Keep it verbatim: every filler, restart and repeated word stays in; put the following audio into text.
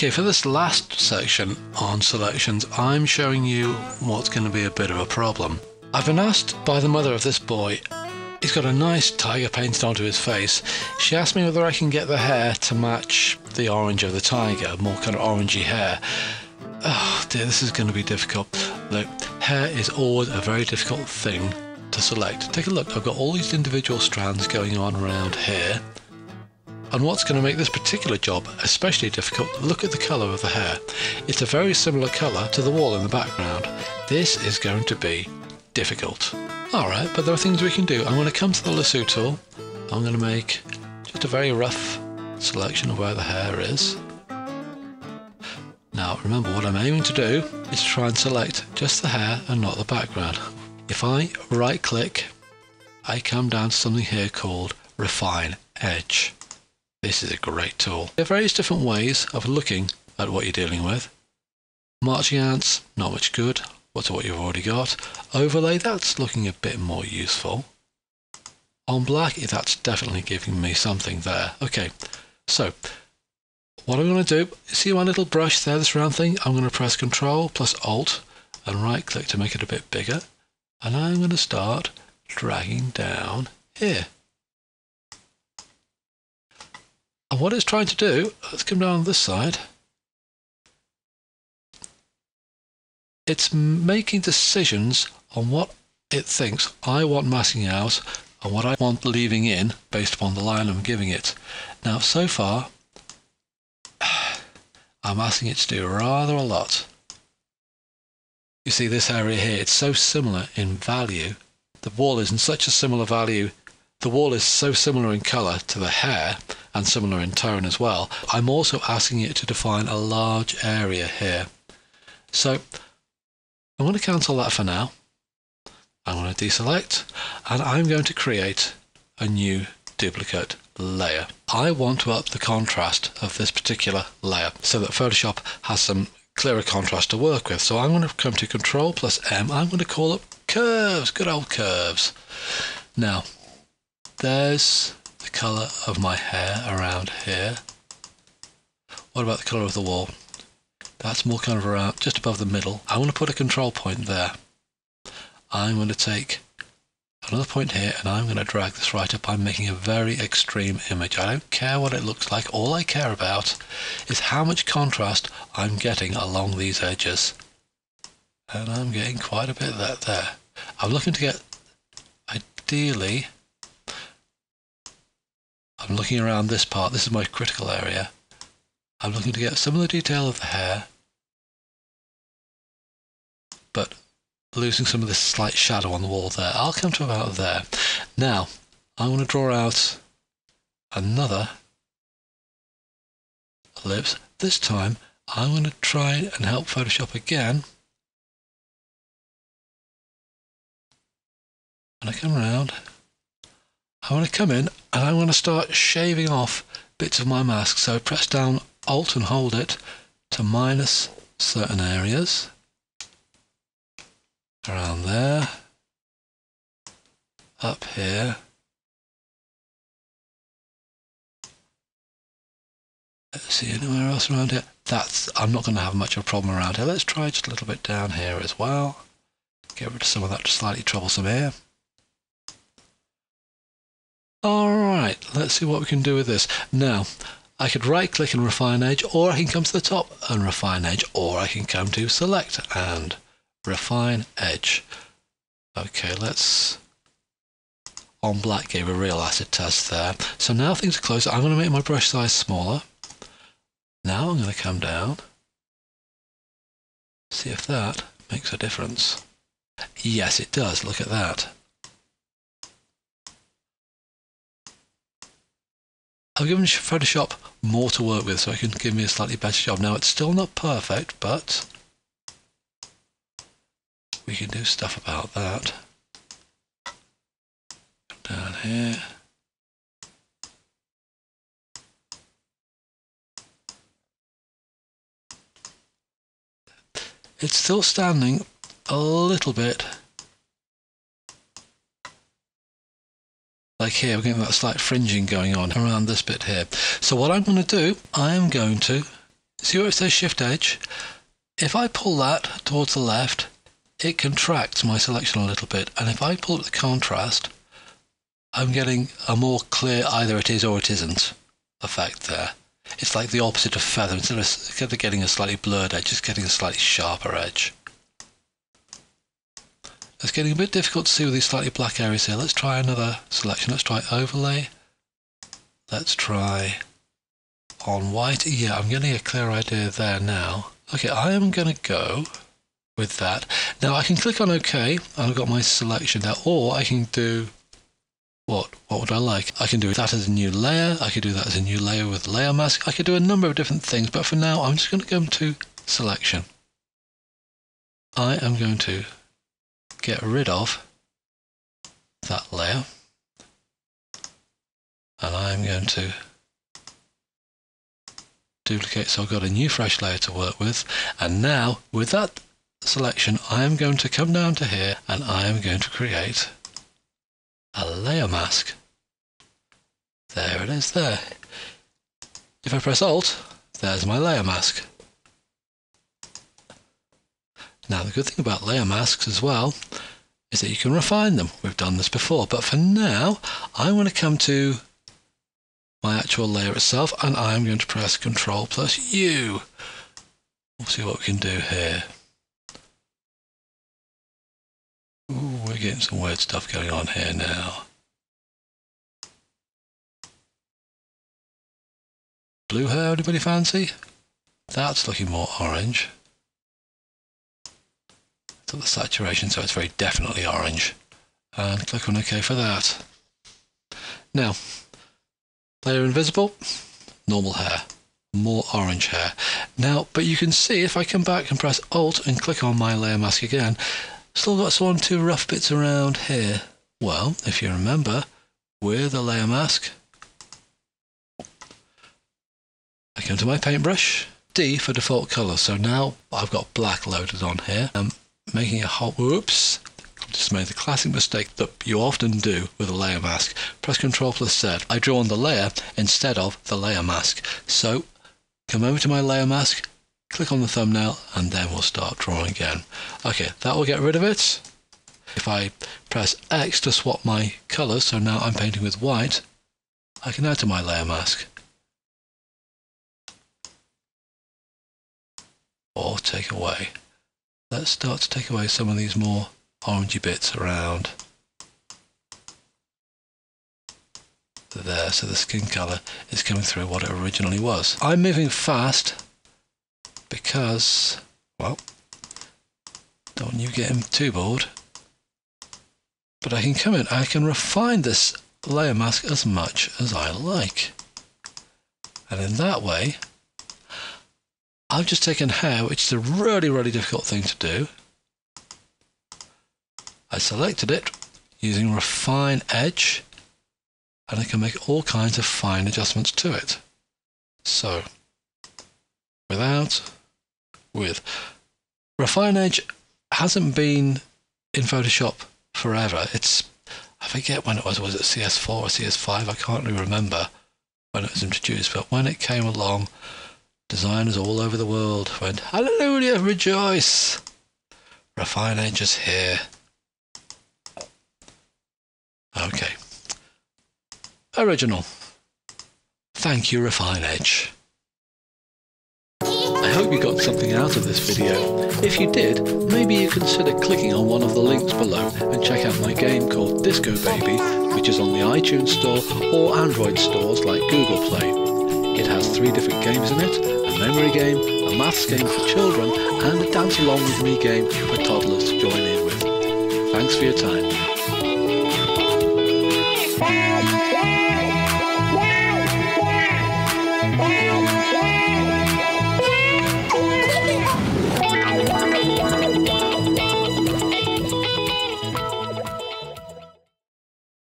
Okay, for this last section on selections, I'm showing you what's going to be a bit of a problem. I've been asked by the mother of this boy, he's got a nice tiger painted onto his face. She asked me whether I can get the hair to match the orange of the tiger, more kind of orangey hair. Oh dear, this is going to be difficult. Look, hair is always a very difficult thing to select. Take a look, I've got all these individual strands going on around here. And what's going to make this particular job especially difficult, look at the colour of the hair. It's a very similar colour to the wall in the background. This is going to be difficult. Alright, but there are things we can do. I'm going to come to the lasso tool. I'm going to make just a very rough selection of where the hair is. Now remember, what I'm aiming to do is try and select just the hair and not the background. If I right click, I come down to something here called Refine Edge. This is a great tool. There are various different ways of looking at what you're dealing with. Marching ants, not much good. What's what you've already got. Overlay, that's looking a bit more useful. On black, that's definitely giving me something there. Okay, so what I'm going to do, see my little brush there, this round thing? I'm going to press Ctrl plus Alt and right click to make it a bit bigger. And I'm going to start dragging down here. And what it's trying to do, let's come down this side. It's making decisions on what it thinks I want masking out and what I want leaving in based upon the line I'm giving it. Now, so far, I'm asking it to do rather a lot. You see this area here, it's so similar in value. The wall is in such a similar value. The wall is so similar in colour to the hair and similar in tone as well. I'm also asking it to define a large area here. So I'm going to cancel that for now. I'm going to deselect and I'm going to create a new duplicate layer. I want to up the contrast of this particular layer so that Photoshop has some clearer contrast to work with. So I'm going to come to Control plus M. I'm going to call up Curves, good old Curves. Now, there's the colour of my hair around here. What about the colour of the wall? That's more kind of around, just above the middle. I want to put a control point there. I'm going to take another point here and I'm going to drag this right up. I'm making a very extreme image. I don't care what it looks like. All I care about is how much contrast I'm getting along these edges. And I'm getting quite a bit of that there. I'm looking to get, ideally, I'm looking around this part, this is my critical area. I'm looking to get some of the detail of the hair, but losing some of this slight shadow on the wall there. I'll come to about there. Now, I want to draw out another ellipse. This time, I'm going to try and help Photoshop again. And I come around. I want to come in and I want to start shaving off bits of my mask. So press down Alt and hold it to minus certain areas. Around there. Up here. Let's see, anywhere else around here? That's, I'm not going to have much of a problem around here. Let's try just a little bit down here as well. Get rid of some of that slightly troublesome hair. Alright, let's see what we can do with this. Now, I could right click and refine edge, or I can come to the top and refine edge, or I can come to select and refine edge. Okay, let's, on black gave a real acid test there. So now things are closer. I'm going to make my brush size smaller. Now I'm going to come down, see if that makes a difference. Yes, it does. Look at that. I've given Photoshop more to work with so it can give me a slightly better job. Now, it's still not perfect, but we can do stuff about that. Down here. It's still standing a little bit. Like here, we're getting that slight fringing going on around this bit here. So what I'm going to do, I'm going to See where it says Shift Edge? If I pull that towards the left, it contracts my selection a little bit, and if I pull up the contrast, I'm getting a more clear either it is or it isn't effect there. It's like the opposite of feather. Instead of getting a slightly blurred edge, it's getting a slightly sharper edge. It's getting a bit difficult to see with these slightly black areas here. Let's try another selection. Let's try overlay. Let's try on white. Yeah, I'm getting a clear idea there now. Okay, I am going to go with that. Now I can click on OK, and I've got my selection there, or I can do What? What would I like? I can do that as a new layer. I could do that as a new layer with layer mask. I could do a number of different things, but for now I'm just going to go to selection. I am going to get rid of that layer, and I'm going to duplicate, so I've got a new fresh layer to work with. And now with that selection, I am going to come down to here, and I am going to create a layer mask. There it is there. If I press Alt, there's my layer mask. Now the good thing about layer masks as well is that you can refine them. We've done this before, but for now I want to come to my actual layer itself, and I'm going to press Control plus U. We'll see what we can do here. Ooh, we're getting some weird stuff going on here now. Blue hair, anybody fancy? That's looking more orange. It's at the saturation, so it's very definitely orange. And click on OK for that. Now, layer invisible, normal hair, more orange hair. Now, but you can see if I come back and press Alt and click on my layer mask again, still got some two rough bits around here. Well, if you remember, with a layer mask, I come to my paintbrush, D for default colour. So now I've got black loaded on here. I'm making a whole, whoops, just made the classic mistake that you often do with a layer mask. Press Control plus Z. I've drawn the layer instead of the layer mask. So come over to my layer mask, click on the thumbnail, and then we'll start drawing again. Okay, that will get rid of it. If I press X to swap my colours, so now I'm painting with white, I can add to my layer mask. Or take away. Let's start to take away some of these more orangey bits around. There, so the skin colour is coming through what it originally was. I'm moving fast, because, well, don't you get him too bored. But I can come in, I can refine this layer mask as much as I like. And in that way, I've just taken hair, which is a really, really difficult thing to do. I selected it using Refine Edge, and I can make all kinds of fine adjustments to it. So, without, with. Refine Edge hasn't been in Photoshop forever. It's, I forget when it was, was it C S four or C S five? I can't really remember when it was introduced, but when it came along, designers all over the world went, hallelujah, rejoice! Refine Edge is here. Okay. Original. Thank you, Refine Edge. I hope you got something out of this video. If you did, maybe you consider clicking on one of the links below and check out my game called Disco Baby, which is on the iTunes Store or Android stores like Google Play. It has three different games in it, a memory game, a maths game for children, and a dance along with me game for toddlers to join in with. Thanks for your time.